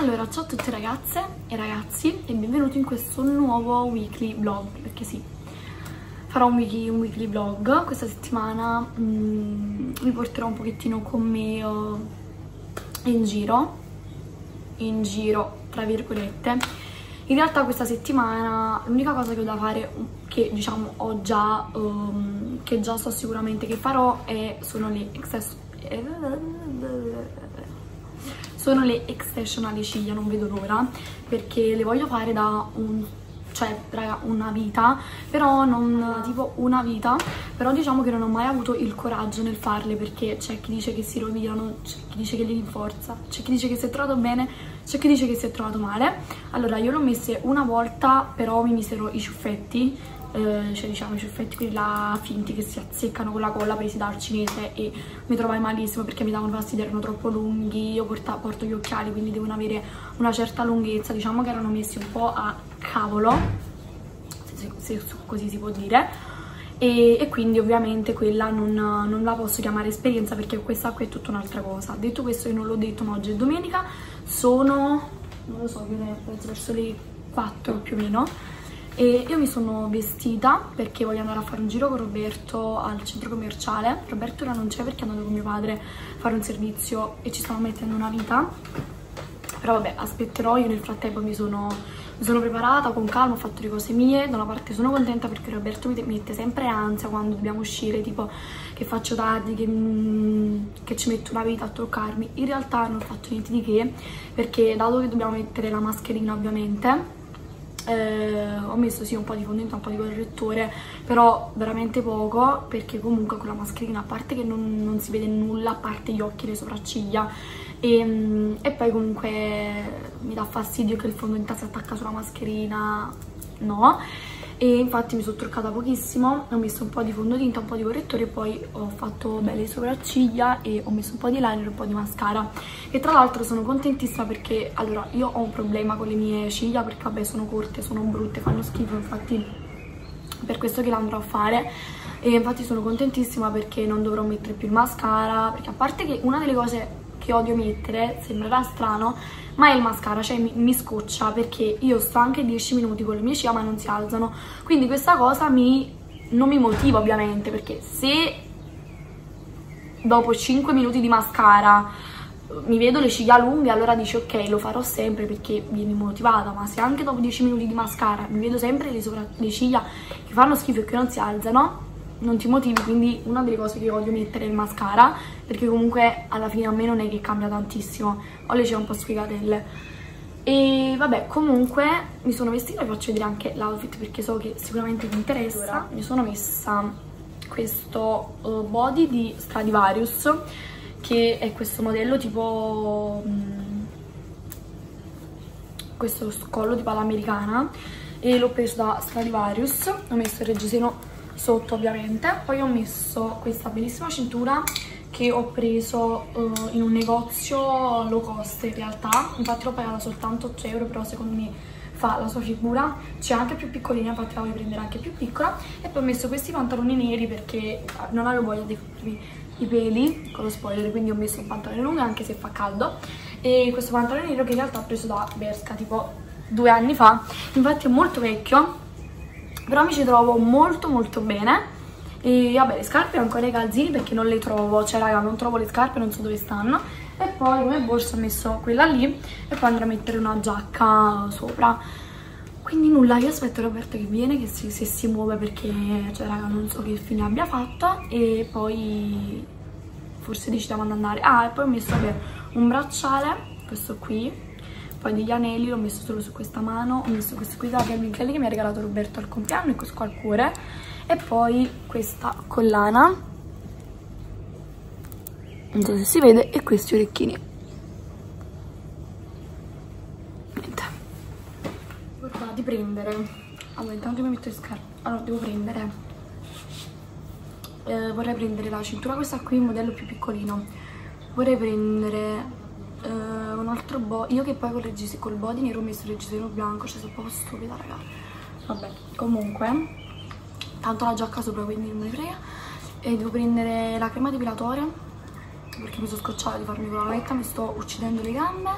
Allora, ciao a tutte ragazze e ragazzi e benvenuti in questo nuovo weekly vlog, perché sì, farò un weekly vlog. Questa settimana vi porterò un pochettino con me in giro, tra virgolette. In realtà questa settimana l'unica cosa che ho da fare, che diciamo ho già, che già so sicuramente che farò, sono le extension alle ciglia. Non vedo l'ora, perché le voglio fare da una vita, però non tipo una vita, però diciamo che non ho mai avuto il coraggio nel farle, perché c'è chi dice che si rovinano, c'è chi dice che li rinforza, c'è chi dice che si è trovato bene, c'è chi dice che si è trovato male. Allora io l'ho messe una volta, però mi misero i ciuffetti, cioè diciamo i ciuffetti quelli là finti che si azzeccano con la colla, presi dal cinese, e mi trovai malissimo perché mi davano fastidio, erano troppo lunghi. Io porto gli occhiali, quindi devono avere una certa lunghezza, diciamo che erano messi un po' a cavolo, se così si può dire, e quindi ovviamente quella non la posso chiamare esperienza, perché questa qui è tutta un'altra cosa. Detto questo, io non l'ho detto, ma oggi è domenica, sono, non lo so, verso le 4 più o meno. E io mi sono vestita perché voglio andare a fare un giro con Roberto al centro commerciale. Roberto ora non c'è perché è andato con mio padre a fare un servizio e ci stiamo mettendo una vita. Però vabbè, aspetterò. Io nel frattempo mi sono preparata con calma, ho fatto le cose mie. Da una parte sono contenta perché Roberto mi mette sempre ansia quando dobbiamo uscire, tipo che faccio tardi, che ci metto una vita a toccarmi. In realtà non ho fatto niente di che, perché dato che dobbiamo mettere la mascherina ovviamente, ho messo sì un po' di fondente, un po' di correttore, però veramente poco, perché comunque con la mascherina, a parte che non si vede nulla, a parte gli occhi e le sopracciglia, e poi comunque mi dà fastidio che il fondente si attacca sulla mascherina, no? E infatti mi sono truccata pochissimo, ho messo un po' di fondotinta, un po' di correttore, poi ho fatto belle sopracciglia e ho messo un po' di liner e un po' di mascara. E tra l'altro sono contentissima perché, allora, io ho un problema con le mie ciglia, perché vabbè sono corte, sono brutte, fanno schifo, infatti per questo che le andrò a fare. E infatti sono contentissima perché non dovrò mettere più il mascara, perché a parte che una delle cose che odio mettere, sembrerà strano, ma è il mascara, cioè mi scoccia, perché io sto anche 10 minuti con le mie ciglia ma non si alzano, quindi questa cosa non mi motiva ovviamente, perché se dopo 5 minuti di mascara mi vedo le ciglia lunghe, allora dici ok, lo farò sempre perché vieni motivata, ma se anche dopo 10 minuti di mascara mi vedo sempre le ciglia che fanno schifo e che non si alzano, non ti motivi. Quindi una delle cose che voglio mettere è il mascara, perché comunque alla fine a me non è che cambia tantissimo, ho le ciglia un po' sfigatelle. E vabbè, comunque mi sono vestita, vi faccio vedere anche l'outfit perché so che sicuramente vi interessa. Allora, mi sono messa questo body di Stradivarius, che è questo modello tipo questo collo tipo all'americana, e l'ho preso da Stradivarius. Ho messo il reggiseno sotto ovviamente, poi ho messo questa bellissima cintura che ho preso in un negozio low cost in realtà, infatti l'ho pagata soltanto 8 euro, però secondo me fa la sua figura, c'è anche più piccolina, infatti la voglio prendere anche più piccola. E poi ho messo questi pantaloni neri perché non avevo voglia di farmi i peli con lo spoiler, quindi ho messo un pantalone lungo anche se fa caldo, e questo pantalone nero che in realtà ho preso da Berska tipo 2 anni fa, infatti è molto vecchio, però mi ci trovo molto molto bene. E vabbè, le scarpe ho ancora i calzini perché non le trovo, cioè raga, non trovo le scarpe, non so dove stanno. E poi come borsa ho messo quella lì, e poi andrò a mettere una giacca sopra. Quindi nulla, io aspetto Roberto che viene, che se si muove, perché cioè raga non so che fine abbia fatto. E poi forse decidiamo di andare. Ah, e poi ho messo un bracciale, questo qui, poi degli anelli, l'ho messo solo su questa mano, ho messo questa qui da Aven che mi ha regalato Roberto al compleanno, e questo qua al cuore, e poi questa collana, non so se si vede, e questi orecchini. Niente, guarda di prendere. Allora intanto mi metto le scarpe. Allora devo prendere, vorrei prendere la cintura, questa qui, il modello più piccolino, vorrei prendere un altro body, io che poi col body nero ho messo il reggiseno bianco, cioè sono proprio stupida raga. Vabbè, comunque tanto la giacca sopra, quindi non me ne frega. E devo prendere la crema depilatoria perché mi sono scocciata di farmi con la lavetta, mi sto uccidendo le gambe.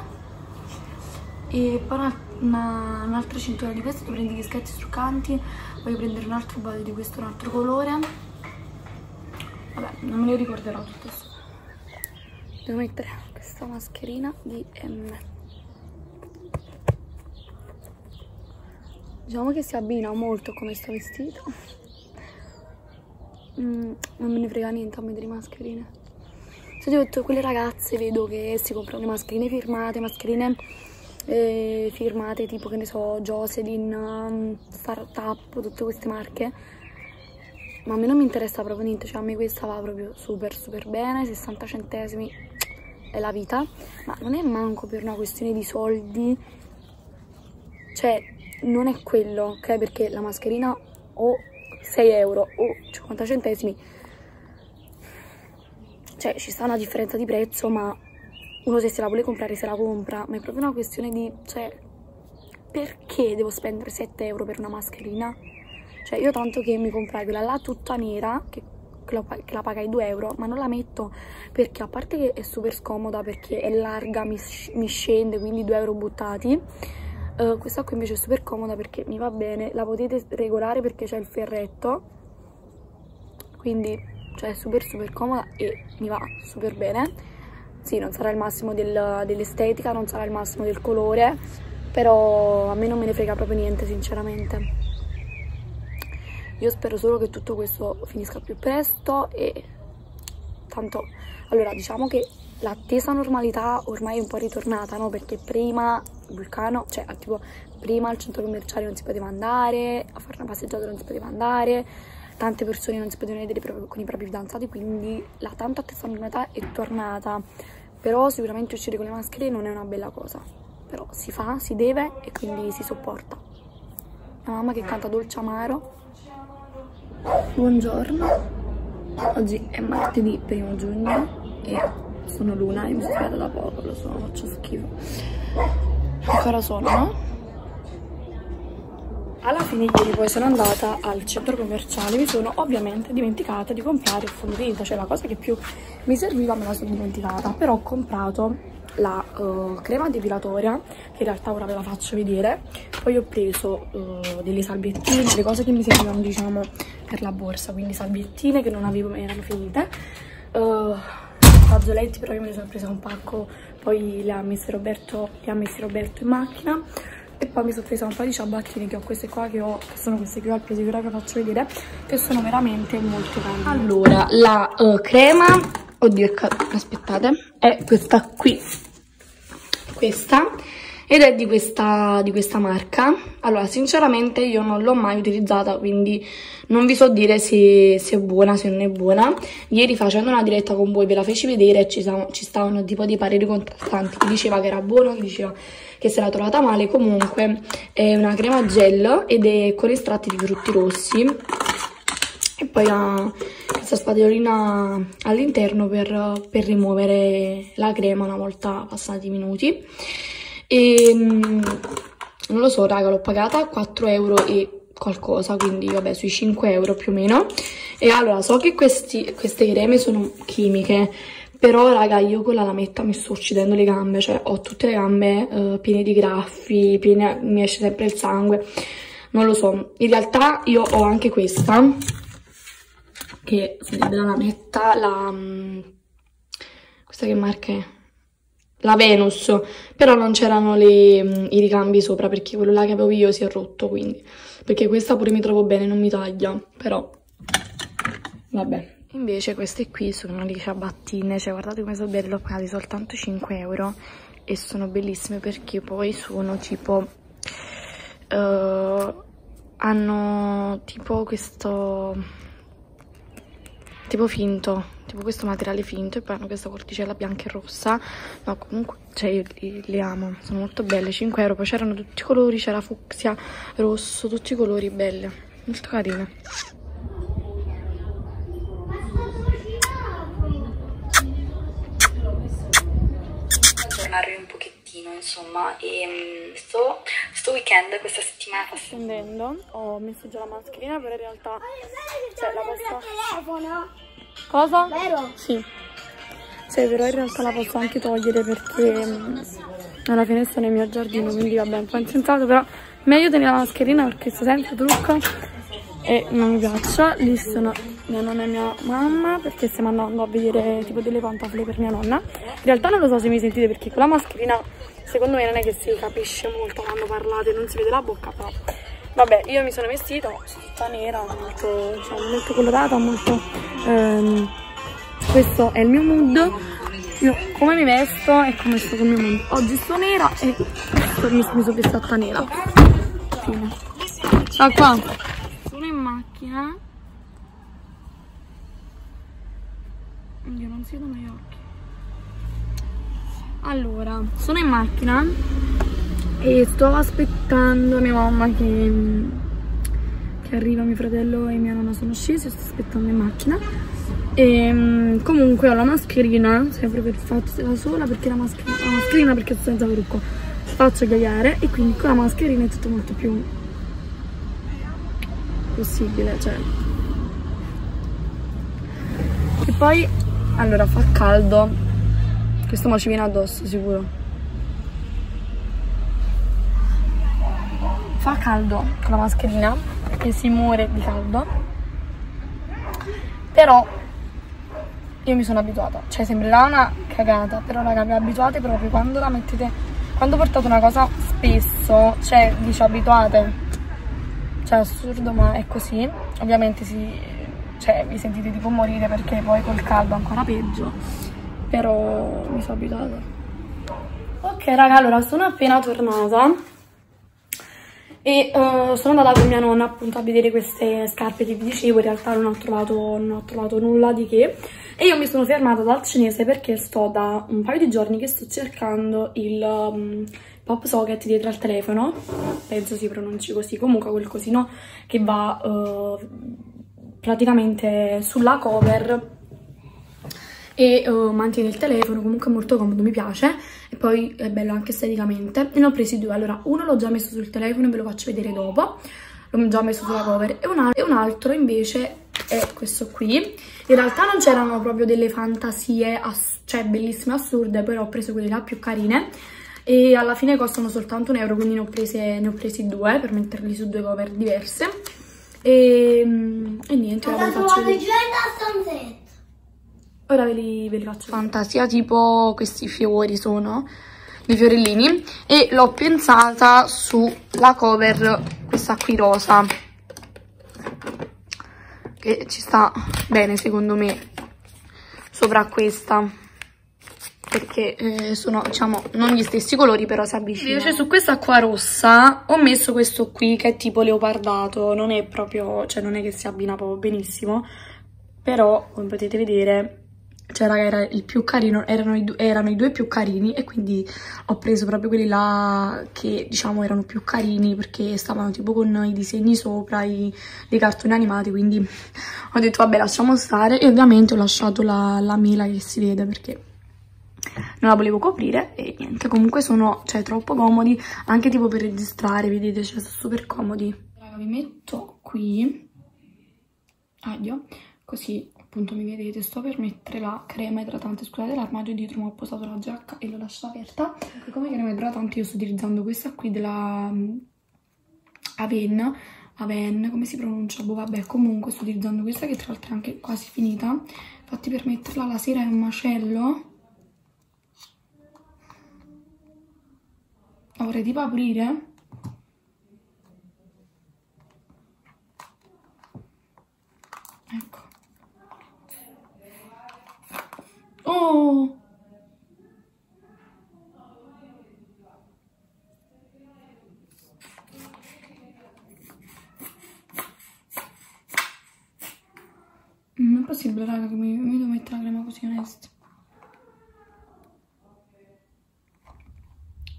E poi un'altra cintura di questo, prendi gli schetti struccanti. Voglio prendere un altro ballo di questo, un altro colore. Vabbè, non me lo ricorderò tutto questo. Devo mettere questa mascherina di M. Diciamo che si abbina molto come sto vestito. Non me ne frega niente a mettere mascherine. Soprattutto quelle ragazze vedo che si comprano mascherine firmate, tipo, che ne so, Jocelyn, Startup, tutte queste marche. Ma a me non mi interessa proprio niente, cioè a me questa va proprio super super bene, 60 centesimi è la vita. Ma non è manco per una questione di soldi, cioè non è quello, ok? Perché la mascherina o 6 euro o 50 centesimi, cioè ci sta una differenza di prezzo, ma uno se se la vuole comprare se la compra. Ma è proprio una questione di, cioè, perché devo spendere 7 euro per una mascherina? Cioè io tanto che mi comprai quella là tutta nera, che la pagai 2 euro, ma non la metto perché, a parte che è super scomoda perché è larga, mi scende, quindi 2 euro buttati. Questa qui invece è super comoda perché mi va bene, la potete regolare perché c'è il ferretto, quindi cioè è super super comoda e mi va super bene. Sì, non sarà il massimo dell'estetica, non sarà il massimo del colore, però a me non me ne frega proprio niente, sinceramente. Io spero solo che tutto questo finisca più presto e tanto... Allora, diciamo che l'attesa normalità ormai è un po' ritornata, no? Perché prima il vulcano, cioè tipo prima al centro commerciale non si poteva andare, a fare una passeggiata non si poteva andare, tante persone non si potevano vedere con i propri fidanzati, quindi la tanto attesa normalità è tornata. Però sicuramente uscire con le maschere non è una bella cosa, però si fa, si deve e quindi si sopporta. La mamma che canta Dolce Amaro. Buongiorno, oggi è martedì 1° giugno e sono Luna e mi sono svegliata da poco, lo so, faccio schifo. Che ora sono, no? Alla fine ieri poi sono andata al centro commerciale, mi sono ovviamente dimenticata di comprare il fondo tinta, cioè la cosa che più mi serviva me la sono dimenticata, però ho comprato la crema depilatoria, che in realtà ora ve la faccio vedere. Poi ho preso delle salviettine, delle cose che mi servivano, diciamo, per la borsa, quindi salviettine che non avevo, erano finite, fazzoletti, però io me ne sono presa un pacco, poi li ha messi Roberto in macchina, e poi mi sono presa un paio di ciabattine che ho, queste qua che sono queste qui al piede, che ora vi faccio vedere, che sono veramente molto carine. Allora, la crema, oddio, aspettate, è questa qui, questa, ed è di questa marca. Allora, sinceramente io non l'ho mai utilizzata, quindi non vi so dire se è buona, se non è buona. Ieri facendo una diretta con voi ve la feci vedere e ci stavano tipo dei pareri contrastanti, chi diceva che era buona, chi diceva che se l'ha trovata male. Comunque è una crema gel ed è con estratti di frutti rossi, e poi ha questa spatolina all'interno per rimuovere la crema una volta passati i minuti. E non lo so raga, l'ho pagata 4 euro e qualcosa, quindi vabbè sui 5 euro più o meno. E allora, so che queste creme sono chimiche, però raga, io con la lametta mi sto uccidendo le gambe, cioè ho tutte le gambe piene di graffi, mi esce sempre il sangue, non lo so. In realtà io ho anche questa, che sarebbe la lametta, questa che marca è? La Venus, però non c'erano i ricambi sopra, perché quello là che avevo io si è rotto, quindi, perché questa pure mi trovo bene, non mi taglia, però vabbè. Invece queste qui sono le ciabattine, cioè guardate come sono belle, le ho pagate soltanto 5 euro e sono bellissime, perché poi sono tipo hanno tipo questo tipo finto, tipo questo materiale finto, e poi hanno questa corticella bianca e rossa. No, comunque, cioè, io le amo, sono molto belle, 5 euro, poi c'erano tutti i colori, c'era fucsia, rosso, tutti i colori, belle, molto carine. Aggiornarvi un pochettino, insomma, e sto weekend, questa settimana sto scendendo, ho messo già la mascherina, però in realtà cioè, la posso... Cosa? Vero? Sì. Cioè, però in realtà la posso anche togliere perché alla finestra nel mio giardino, quindi va bene, un po' insensato, però meglio tenere la mascherina perché sto senza trucca e non mi piaccia. Lì sono mia nonna e mia mamma perché stiamo andando a vedere tipo delle pantofole per mia nonna. In realtà non lo so se mi sentite perché con la mascherina secondo me non è che si capisce molto quando parlate, non si vede la bocca, però vabbè, io mi sono vestito tutta nera, molto, diciamo, molto colorata, molto questo è il mio mood. Io come mi vesto e come sto con il mio mood. Oggi sto nera e mi sono vestita nera. Ciao qua. Sono in macchina. Io non si vedono gli occhi. Allora, sono in macchina e sto aspettando mia mamma che arriva, mio fratello e mia nonna sono scesi, sto aspettando in macchina. E comunque ho la mascherina sempre per farla sola perché la mascherina perché sto senza trucco, faccio gaiare e quindi con la mascherina è tutto molto più possibile, cioè. E poi allora fa caldo, questo mo ci viene addosso sicuro, fa caldo con la mascherina e si muore di caldo, però io mi sono abituata, cioè sembrerà una cagata, però raga vi abituate proprio quando la mettete, quando portate una cosa spesso, cioè vi ci abituate, cioè è assurdo ma è così, ovviamente cioè, vi sentite tipo morire perché poi col caldo è ancora peggio, però mi sono abituata. Ok raga, allora sono appena tornata e sono andata con mia nonna appunto a vedere queste scarpe che vi dicevo, in realtà non ho trovato nulla di che e io mi sono fermata dal cinese perché sto da un paio di giorni che sto cercando il Pop Socket dietro al telefono, penso si pronunci così, comunque quel cosino che va praticamente sulla cover e mantiene il telefono, comunque è molto comodo, mi piace e poi è bello anche esteticamente. E ne ho presi due, allora uno l'ho già messo sul telefono e ve lo faccio vedere dopo, l'ho già messo sulla cover e un altro invece è questo qui. In realtà non c'erano proprio delle fantasie cioè bellissime, assurde, però ho preso quelle là più carine e alla fine costano soltanto €1, quindi ne ho presi due per metterli su due cover diverse e niente, ora ve li faccio vedere. Ora ve li faccio. Fantasia tipo questi fiori sono, dei fiorellini, e l'ho pensata sulla cover questa qui rosa, che ci sta bene secondo me, sopra questa, perché sono diciamo non gli stessi colori però si avvicinano. Invece su questa qua rossa ho messo questo qui che è tipo leopardato, non è proprio, cioè non è che si abbina proprio benissimo, però come potete vedere, cioè raga era il più carino, erano i due più carini e quindi ho preso proprio quelli là che diciamo erano più carini perché stavano tipo con i disegni sopra, dei cartoni animati, quindi ho detto vabbè lasciamo stare e ovviamente ho lasciato la mela che si vede perché non la volevo coprire e niente, comunque sono cioè troppo comodi anche tipo per registrare, vedete, cioè sono super comodi. Raga vi metto qui, addio, così appunto mi vedete, sto per mettere la crema idratante, scusate l'armadio dietro ma ho posato la giacca e l'ho lasciata aperta. Come crema idratante io sto utilizzando questa qui della Aven, come si pronuncia? Boh vabbè, comunque sto utilizzando questa che tra l'altro è anche quasi finita, infatti per metterla la sera è un macello, la vorrei tipo aprire. Oh. Non è possibile raga che mi devo mettere la crema così, onesta.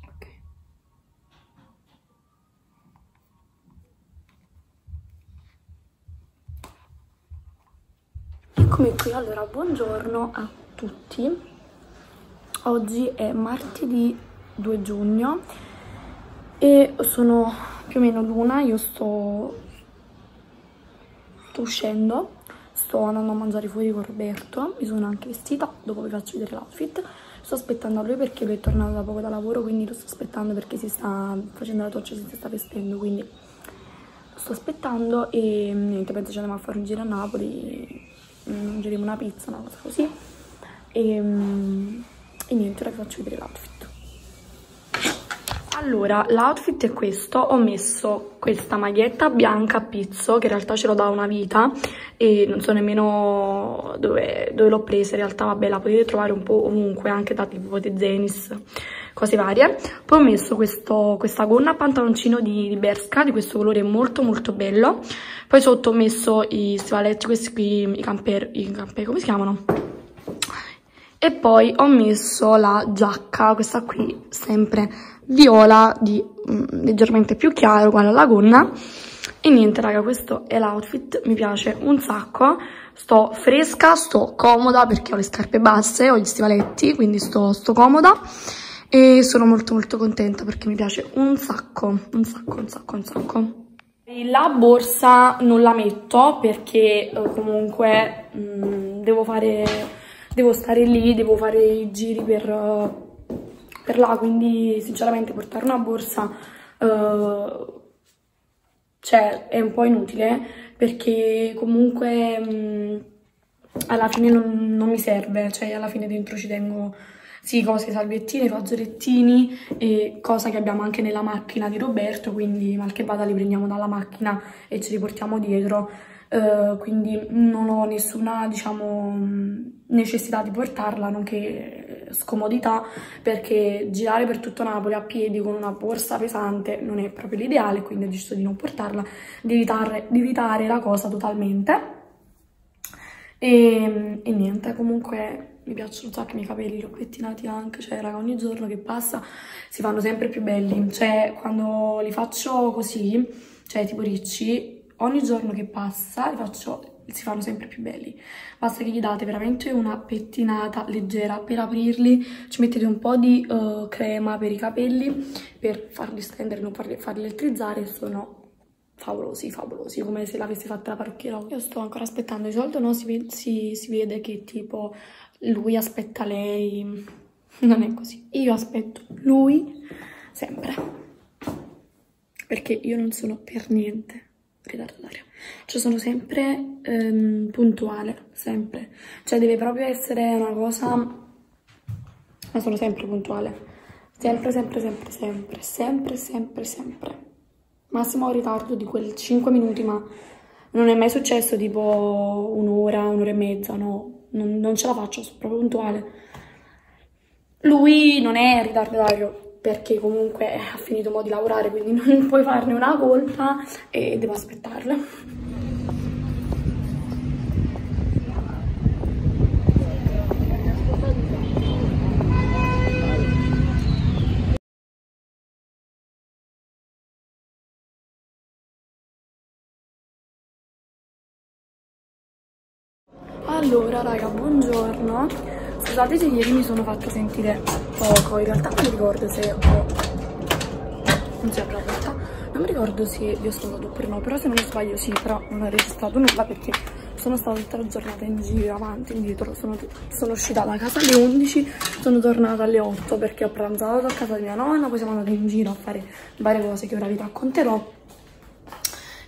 Ok. Eccomi qui, allora buongiorno a tutti. Oggi è martedì 2 giugno e sono più o meno l'una, io sto uscendo, sto andando a mangiare fuori con Roberto, mi sono anche vestita, dopo vi faccio vedere l'outfit, Sto aspettando a lui perché lui è tornato da poco da lavoro, quindi lo sto aspettando perché si sta facendo la doccia, si sta vestendo, quindi lo sto aspettando e niente, penso ci andiamo a fare un giro a Napoli, mangeremo una pizza, una cosa così e niente, ora vi faccio vedere l'outfit. Allora, l'outfit è questo, ho messo questa maglietta bianca a pizzo, che in realtà ce l'ho da una vita e non so nemmeno dove l'ho presa, in realtà vabbè la potete trovare un po' ovunque, anche da tipo di Zenis, cose varie. Poi ho messo questa gonna a pantaloncino di Berska, di questo colore molto molto bello. Poi sotto ho messo i stivaletti, questi qui, i camper, come si chiamano? E poi ho messo la giacca, questa qui, sempre viola, leggermente più chiaro, uguale alla gonna. E niente raga, questo è l'outfit, mi piace un sacco. Sto fresca, sto comoda perché ho le scarpe basse, ho gli stivaletti, quindi sto comoda. E sono molto molto contenta perché mi piace un sacco, un sacco, un sacco, un sacco. La borsa non la metto perché comunque devo stare lì, devo fare i giri per là, quindi sinceramente portare una borsa cioè, è un po' inutile perché comunque alla fine non mi serve, cioè alla fine dentro ci tengo sì cose, salviettine, fazzolettini e cosa che abbiamo anche nella macchina di Roberto, quindi mal che vada li prendiamo dalla macchina e ce li portiamo dietro. Quindi non ho nessuna, diciamo, necessità di portarla, nonché scomodità, perché girare per tutto Napoli a piedi con una borsa pesante non è proprio l'ideale, quindi ho deciso di non portarla, di evitare la cosa totalmente. E niente, comunque mi piacciono un sacco i miei capelli, li ho pettinati anche, cioè raga, ogni giorno che passa si fanno sempre più belli, cioè quando li faccio così, cioè tipo ricci, ogni giorno che passa si fanno sempre più belli. Basta che gli date veramente una pettinata leggera per aprirli, ci mettete un po' di crema per i capelli, per farli stendere, non farli elettrizzare, sono favolosi, favolosi, come se l'avessi fatta la parrucchiera. Io sto ancora aspettando i soldi, no? Si vede che tipo lui aspetta lei, non è così. Io aspetto lui sempre, perché io non sono per niente ritardataria, cioè sono sempre puntuale, sempre, cioè deve proprio essere una cosa, ma sono sempre puntuale, sempre sempre sempre sempre sempre sempre sempre, massimo ho ritardo di quel 5 minuti, ma non è mai successo tipo un'ora, un'ora e mezza, no, non ce la faccio, sono proprio puntuale. Lui non è ritardatario perché comunque ha finito mo' di lavorare, quindi non puoi farne una colpa e devo aspettarla. Allora raga, buongiorno. Scusate se ieri mi sono fatta sentire poco, in realtà non mi ricordo se non mi ricordo se vi ho salutato oppure no, però se non sbaglio sì, però non ho registrato nulla perché sono stata tutta la giornata in giro, avanti, indietro, sono uscita da casa alle 11, sono tornata alle 8 perché ho pranzato a casa di mia nonna, poi siamo andati in giro a fare varie cose che ora vi racconterò.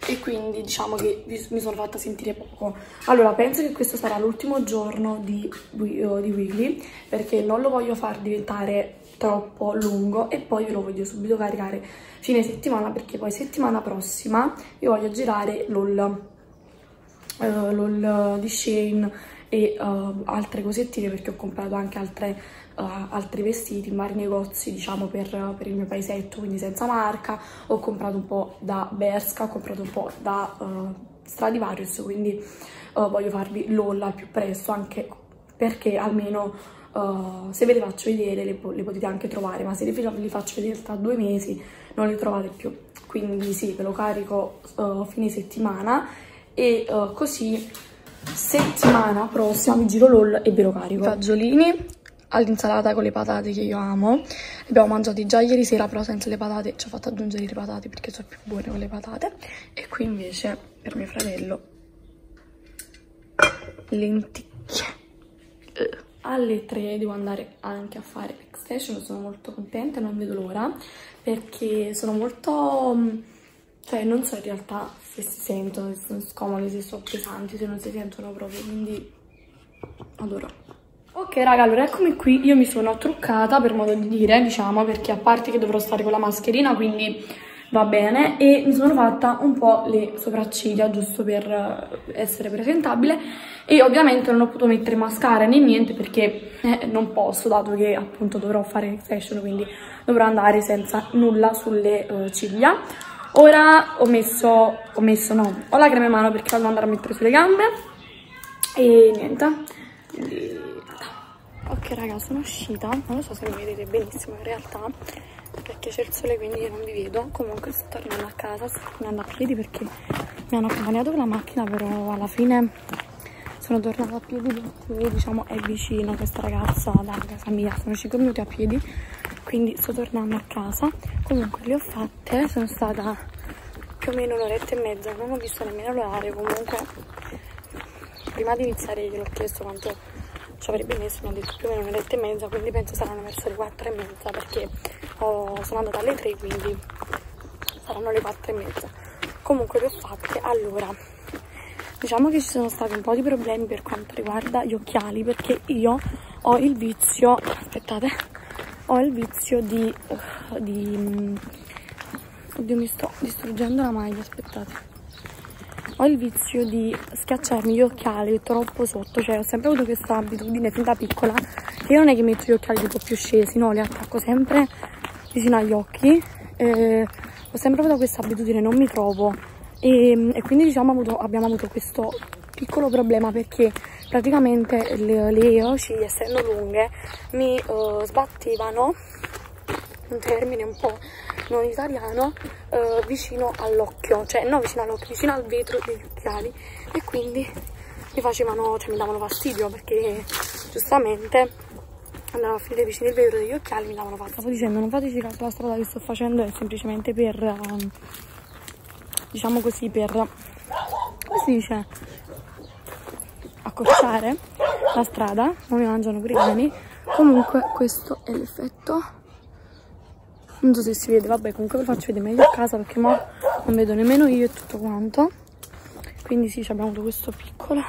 E quindi diciamo che mi sono fatta sentire poco. Allora, penso che questo sarà l'ultimo giorno di Weekly, perché non lo voglio far diventare troppo lungo e poi ve lo voglio subito caricare fine settimana, perché poi settimana prossima io voglio girare LOL di Shane e altre cosettine, perché ho comprato anche altri vestiti in vari negozi, diciamo, per il mio paesetto, quindi senza marca. Ho comprato un po' da Berska, ho comprato un po' da Stradivarius, quindi voglio farvi LOL al più presto, anche perché almeno se ve le faccio vedere le potete anche trovare, ma se le faccio vedere tra 2 mesi non le trovate più, quindi sì, ve lo carico fine settimana e così settimana prossima mi giro LOL e ve lo carico. Fagiolini all'insalata con le patate che io amo, le abbiamo mangiate già ieri sera, però senza le patate, ci ho fatto aggiungere le patate perché sono più buone con le patate. E qui invece per mio fratello lenticchie alle 3 devo andare anche a fare l'expression, sono molto contenta, non vedo l'ora, perché sono molto, cioè non so in realtà se si sentono, se sono scomode, se sono pesanti, se non si sentono proprio, quindi adoro. Ok raga, allora eccomi qui, io mi sono truccata per modo di dire, diciamo, perché a parte che dovrò stare con la mascherina, quindi va bene, e mi sono fatta un po' le sopracciglia giusto per essere presentabile e ovviamente non ho potuto mettere mascara né niente perché non posso, dato che appunto dovrò fare l'expression, quindi dovrò andare senza nulla sulle ciglia. Ora ho la crema in mano perché la devo andare a mettere sulle gambe e niente. Ok raga, sono uscita, non lo so se mi vedete benissimo in realtà perché c'è il sole, quindi io non vi vedo. Comunque sto tornando a casa, sto tornando a piedi perché mi hanno accompagnato con la macchina, però alla fine sono tornata a piedi perché diciamo è vicino questa ragazza da casa mia, sono 5 minuti a piedi, quindi sto tornando a casa. Comunque le ho fatte, sono stata più o meno un'oretta e mezza, non ho visto nemmeno l'orario. Comunque prima di iniziare gliel'ho chiesto quanto ci avrebbe messo, mi hanno detto più o meno un'oretta e mezza, quindi penso saranno verso le 4:30 perché sono andata alle 3, quindi saranno le 4:30. Comunque le ho fatte. Allora, diciamo che ci sono stati un po' di problemi per quanto riguarda gli occhiali, perché io ho il vizio, aspettate, ho il vizio di oddio, mi sto distruggendo la maglia, aspettate. Ho il vizio di schiacciarmi gli occhiali troppo sotto, cioè ho sempre avuto questa abitudine fin da piccola che io non è che metto gli occhiali un po' più scesi, no, li attacco sempre vicino agli occhi, ho sempre avuto questa abitudine, non mi trovo e quindi diciamo abbiamo avuto questo piccolo problema perché praticamente le oci, essendo lunghe, mi sbattevano, un termine un po' non italiano, vicino all'occhio, cioè no vicino all'occhio, vicino al vetro degli occhiali, e quindi mi facevano, cioè mi davano fastidio perché giustamente andavano a finire vicino al vetro degli occhiali, mi davano fastidio. Stavo dicendo, non fateci caso, la strada che sto facendo è semplicemente per, diciamo così, per, come si dice, accorciare la strada, non mi mangiano pure i cani. Comunque questo è l'effetto. Non so se si vede, vabbè, comunque ve lo faccio vedere meglio a casa perché mo non vedo nemmeno io e tutto quanto. Quindi sì, abbiamo avuto questo piccolo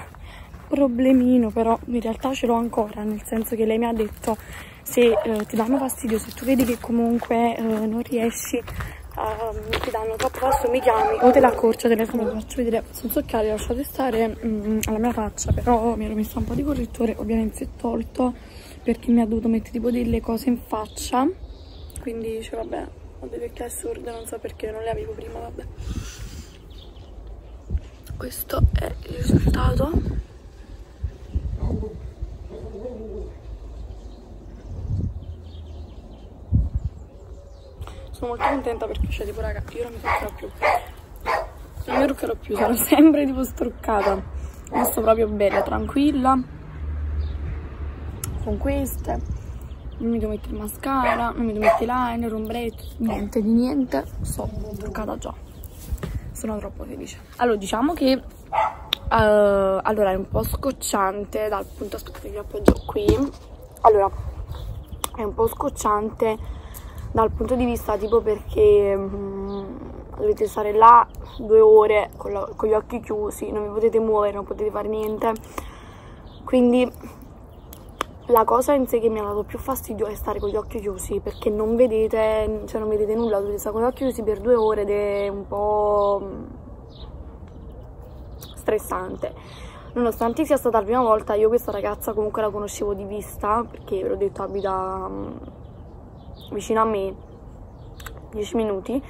problemino, però in realtà ce l'ho ancora, nel senso che lei mi ha detto se ti danno fastidio, se tu vedi che comunque non riesci, ti danno troppo fastidio, mi chiami o te l'accorcio al telefono, ti faccio vedere. Senza occhiali, lasciate stare alla mia faccia, però mi ero messa un po' di correttore, ovviamente si è tolto perché mi ha dovuto mettere tipo delle cose in faccia. Quindi dice, vabbè, ho delle occhiali assurde, non so perché non le avevo prima, vabbè. Questo è il risultato. Sono molto contenta perché, cioè, tipo, raga, io non mi truccherò più. Non mi truccherò più, sarò sempre, tipo, struccata. Ma sto proprio bella, tranquilla. Con queste. Non mi devo mettere mascara, non mi devo mettere liner, ombretto, niente di niente. Sono truccata già. Sono troppo felice. Allora, diciamo che allora è un po' scocciante dal punto, aspettate che appoggio qui. Allora, è un po' scocciante dal punto di vista tipo perché dovete stare là 2 ore con gli occhi chiusi, non vi potete muovere, non potete fare niente. Quindi la cosa in sé che mi ha dato più fastidio è stare con gli occhi chiusi perché non vedete, cioè non vedete nulla, dovete stare con gli occhi chiusi per 2 ore ed è un po' stressante. Nonostante sia stata la prima volta, io questa ragazza comunque la conoscevo di vista perché ve l'ho detto abita vicino a me, 10 minuti,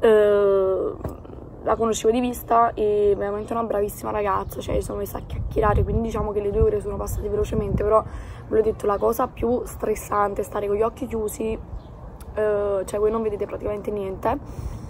la conoscevo di vista e veramente una bravissima ragazza, cioè sono messa a chiacchierare, quindi diciamo che le 2 ore sono passate velocemente, però ve l'ho detto, la cosa più stressante è stare con gli occhi chiusi, cioè voi non vedete praticamente niente.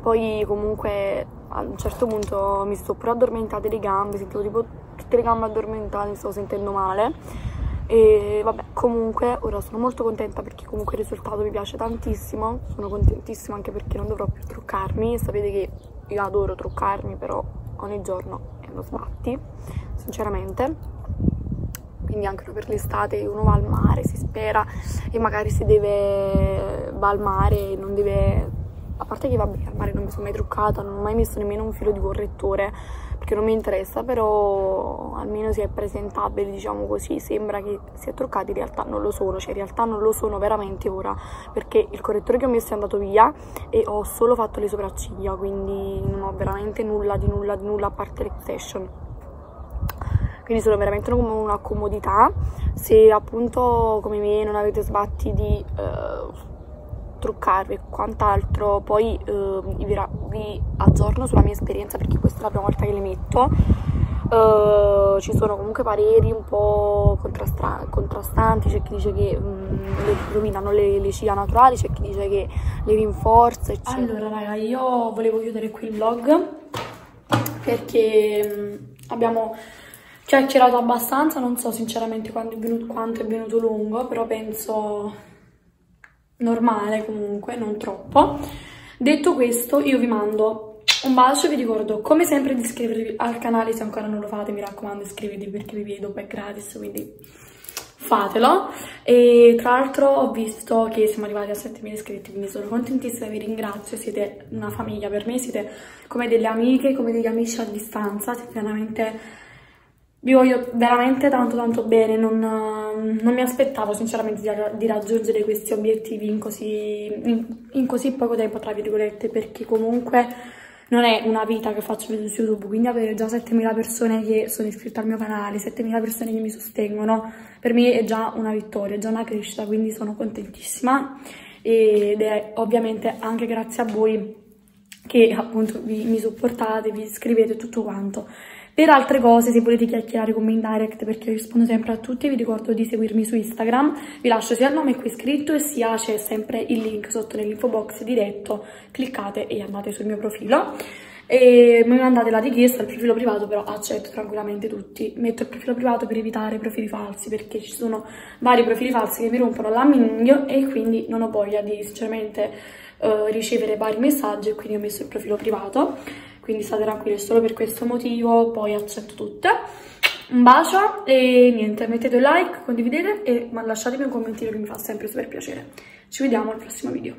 Poi comunque a un certo punto mi sto pure addormentata le gambe, sentivo tipo tutte le gambe addormentate, mi sto sentendo male e vabbè, comunque ora sono molto contenta perché comunque il risultato mi piace tantissimo, sono contentissima anche perché non dovrò più truccarmi, sapete che io adoro truccarmi, però ogni giorno è uno sbatti, sinceramente. quindi anche per l'estate uno va al mare, si spera, e magari si deve, va al mare e non deve... A parte che vabbè, al mare non mi sono mai truccata, non ho mai messo nemmeno un filo di correttore, perché non mi interessa, però almeno si è presentabile, diciamo così, sembra che sia truccata, in realtà non lo sono, cioè in realtà non lo sono veramente ora, perché il correttore che ho messo è andato via e ho solo fatto le sopracciglia, quindi non ho veramente nulla a parte l'extension. Quindi sono veramente come una comodità, se appunto come me non avete sbatti di... truccarvi e quant'altro, poi vi aggiorno sulla mia esperienza, perché questa è la prima volta che le metto. Ci sono comunque pareri un po' contrastanti, c'è chi dice che le rovinano le ciglia naturali, c'è chi dice che le rinforza, eccetera. Allora raga, io volevo chiudere qui il vlog perché abbiamo chiacchierato abbastanza, non so sinceramente quanto è venuto lungo, però penso... normale comunque, non troppo. Detto questo, io vi mando un bacio, vi ricordo come sempre di iscrivervi al canale se ancora non lo fate, mi raccomando iscrivetevi perché vi vedo, poi è gratis, quindi fatelo. E tra l'altro ho visto che siamo arrivati a 7.000 iscritti, quindi sono contentissima, vi ringrazio, siete una famiglia per me, siete come delle amiche, come degli amici a distanza, siete veramente... vi voglio veramente tanto bene, non mi aspettavo sinceramente di raggiungere questi obiettivi in così poco tempo, tra virgolette, perché comunque non è una vita che faccio video su YouTube, quindi avere già 7.000 persone che sono iscritte al mio canale, 7.000 persone che mi sostengono, per me è già una vittoria, è già una crescita, quindi sono contentissima ed è ovviamente anche grazie a voi che appunto mi supportate, vi iscrivete e tutto quanto. Per altre cose, se volete chiacchierare con me in direct, perché io rispondo sempre a tutti, vi ricordo di seguirmi su Instagram, vi lascio sia il nome qui scritto e sia c'è sempre il link sotto nell'info box diretto, cliccate e andate sul mio profilo e mi mandate la richiesta al profilo privato, però accetto tranquillamente tutti, metto il profilo privato per evitare profili falsi, perché ci sono vari profili falsi che mi rompono l'ammiglio e quindi non ho voglia di sinceramente ricevere vari messaggi e quindi ho messo il profilo privato. Quindi state tranquilli solo per questo motivo, poi accetto tutte. Un bacio e niente, mettete un like, condividete e lasciatemi un commentino che mi fa sempre super piacere. Ci vediamo al prossimo video.